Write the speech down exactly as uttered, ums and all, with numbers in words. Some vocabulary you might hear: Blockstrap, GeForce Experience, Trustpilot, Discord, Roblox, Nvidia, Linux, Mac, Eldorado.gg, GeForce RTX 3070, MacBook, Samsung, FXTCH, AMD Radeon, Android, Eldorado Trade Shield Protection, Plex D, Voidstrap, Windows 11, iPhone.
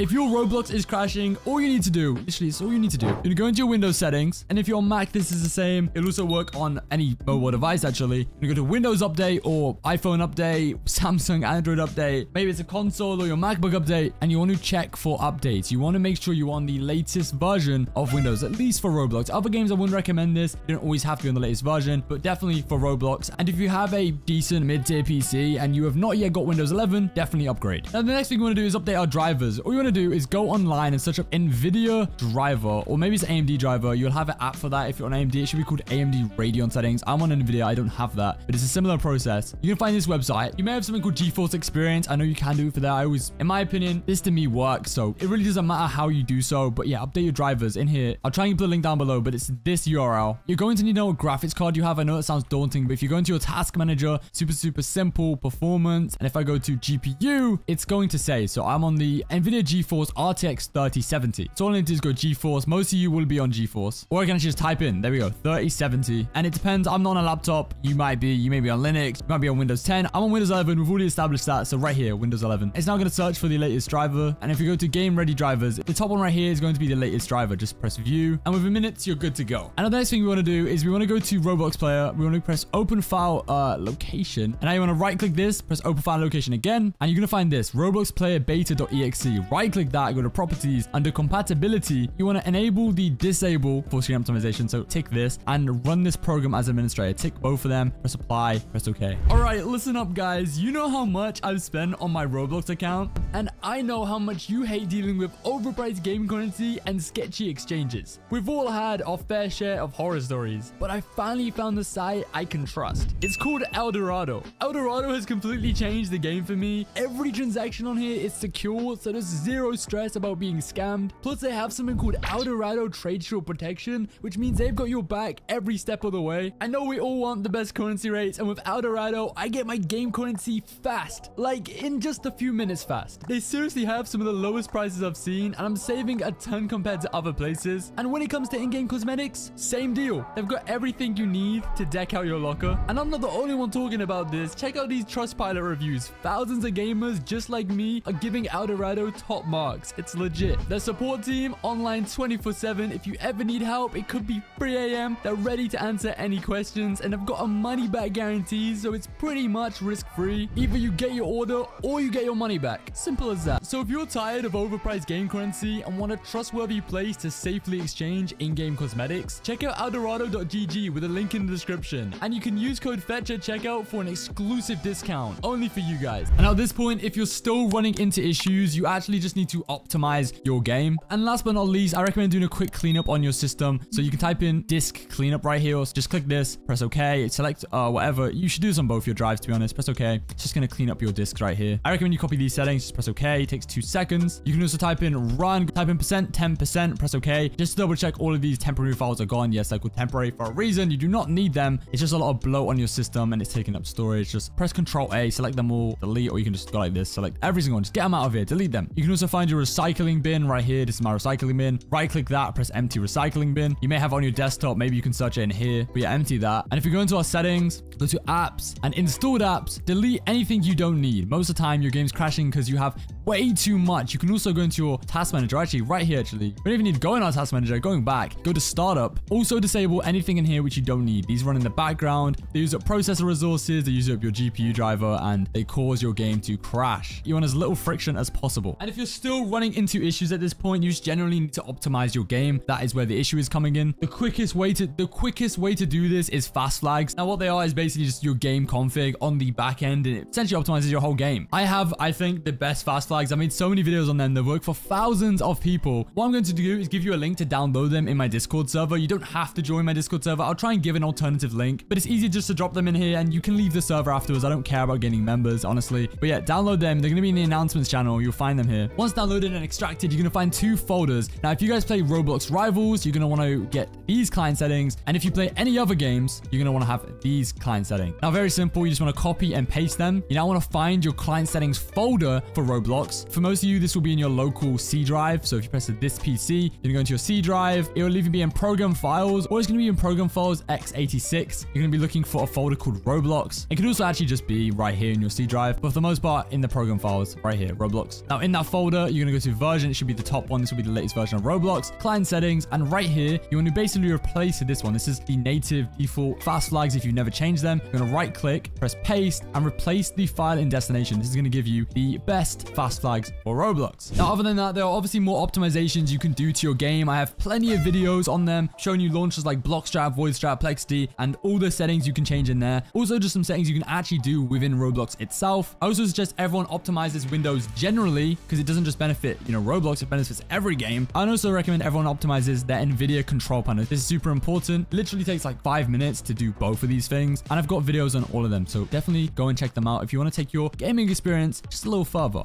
If your Roblox is crashing, all you need to do, literally it's all you need to do, you're gonna go into your Windows settings, and if you're on Mac, this is the same. It'll also work on any mobile device, actually. You go to Windows update or iPhone update, Samsung, Android update, maybe it's a console or your MacBook update, and you want to check for updates. You want to make sure you're on the latest version of Windows, at least for Roblox. Other games, I wouldn't recommend this. You don't always have to be on the latest version, but definitely for Roblox. And if you have a decent mid-tier P C and you have not yet got Windows eleven, definitely upgrade. Now, the next thing we want to do is update our drivers. All you want to do is go online and search up Nvidia driver, or maybe it's A M D driver. You'll have an app for that. If you're on A M D, it should be called A M D Radeon settings. I'm on Nvidia, I don't have that, but it's a similar process. You can find this website. You may have something called GeForce Experience. I know you can do it for that. I always, in my opinion, this to me works, so it really doesn't matter how you do so. But yeah, update your drivers in here. I'll try and put a link down below, but it's this U R L. You're going to need to know what graphics card you have. I know that sounds daunting, but if you go into your task manager, super, super simple, performance, and if I go to G P U, it's going to say, so I'm on the Nvidia GeForce R T X thirty seventy. So all I need to do is go GeForce. Most of you will be on GeForce, or I can actually just type in, there we go, thirty seventy. And it depends. I'm not on a laptop. You might be, you may be on Linux, you might be on Windows ten. I'm on Windows eleven. We've already established that. So right here, Windows eleven. It's now going to search for the latest driver. And if you go to game ready drivers, the top one right here is going to be the latest driver. Just press view. And within minutes, you're good to go. And the next thing we want to do is we want to go to Roblox player. We want to press open file uh, location. And now you want to right click this, press open file location again. And you're going to find this Roblox player beta dot E X E. Right click that, go to properties. Under compatibility, you want to enable the disable full screen optimization. So tick this and run this program as administrator. Tick both of them, press apply, press okay. All right, listen up guys. You know how much I've spent on my Roblox account, and I know how much you hate dealing with overpriced game currency and sketchy exchanges. We've all had our fair share of horror stories, but I finally found the site I can trust. It's called Eldorado. Eldorado has completely changed the game for me. Every transaction on here is secure, so there's zero stress about being scammed. Plus, they have something called Eldorado Trade Shield Protection, which means they've got your back every step of the way. I know we all want the best currency rates, and with Eldorado, I get my game currency fast, like in just a few minutes fast. They seriously have some of the lowest prices I've seen, and I'm saving a ton compared to other places. And when it comes to in-game cosmetics, same deal. They've got everything you need to deck out your locker. And I'm not the only one talking about this. Check out these Trustpilot reviews. Thousands of gamers just like me are giving Eldorado top marks. It's legit. Their support team online twenty-four seven. If you ever need help, it could be three A M They're ready to answer any questions, and they've got a money back guarantee, so it's pretty much risk free. Either you get your order or you get your money back. Simple as that. So if you're tired of overpriced game currency and want a trustworthy place to safely exchange in-game cosmetics, check out Eldorado dot G G with a link in the description, and you can use code FETCH at checkout for an exclusive discount only for you guys. And at this point, if you're still running into issues, you actually just need to optimize your game. And last but not least, I recommend doing a quick cleanup on your system. So you can type in disk cleanup right here, or just click this, press OK, select uh, whatever. You should do this on both your drives, to be honest. Press OK. It's just going to clean up your disks right here. I recommend you copy these settings, just press OK. It takes two seconds. You can also type in run, type in percent, ten percent, press OK. Just to double check all of these temporary files are gone. Yes, they're called temporary for a reason. You do not need them. It's just a lot of bloat on your system and it's taking up storage. Just press Control A, select them all, delete, or you can just go like this, select every single one. Just get them out of here, delete them. You can also find your recycling bin right here. This is my recycling bin. Right click that, press empty recycling bin. You may have it on your desktop. Maybe you can search it in here, but yeah, empty that. And if you go into our settings, go to apps and installed apps, delete anything you don't need. Most of the time your game's crashing because you have way too much. You can also go into your task manager, actually right here, actually. You don't even need to go in our task manager, going back, go to startup. Also disable anything in here which you don't need. These run in the background. They use up processor resources, they use up your G P U driver, and they cause your game to crash. You want as little friction as possible. And if you're still running into issues at this point, you just generally need to optimize your game. That is where the issue is coming in. The quickest way to the quickest way to do this is fast flags. Now what they are is basically just your game config on the back end, and it essentially optimizes your whole game. I have, I think, the best fast flags. I made so many videos on them. They work for thousands of people. What I'm going to do is give you a link to download them in my Discord server. You don't have to join my Discord server. I'll try and give an alternative link, but it's easier just to drop them in here, and you can leave the server afterwards. I don't care about gaining members, honestly. But yeah, download them. They're going to be in the announcements channel. You'll find them here. Once downloaded and extracted, you're going to find two folders. Now, if you guys play Roblox Rivals, you're going to want to get these client settings. And if you play any other games, you're going to want to have these client settings. Now, very simple. You just want to copy and paste them. You now want to find your client settings folder for Roblox. Roblox. For most of you, this will be in your local C drive. So if you press the this P C, you're gonna go into your C drive. It will either be in program files or it's gonna be in program files x eighty-six. You're gonna be looking for a folder called Roblox. It could also actually just be right here in your C drive, but for the most part in the program files right here, Roblox. Now in that folder, you're gonna go to version. It should be the top one. This will be the latest version of Roblox, client settings. And right here, you want to basically replace this one. This is the native default fast flags. If you've never changed them, you're gonna right click, press paste and replace the file in destination. This is gonna give you the best fast flags for Roblox. Now, other than that, there are obviously more optimizations you can do to your game. I have plenty of videos on them showing you launchers like Blockstrap, Voidstrap, Plex D, and all the settings you can change in there. Also just some settings you can actually do within Roblox itself. I also suggest everyone optimizes Windows generally because it doesn't just benefit, you know, Roblox, it benefits every game. I also recommend everyone optimizes their Nvidia control panel. This is super important. Literally takes like five minutes to do both of these things. And I've got videos on all of them. So definitely go and check them out if you want to take your gaming experience just a little further.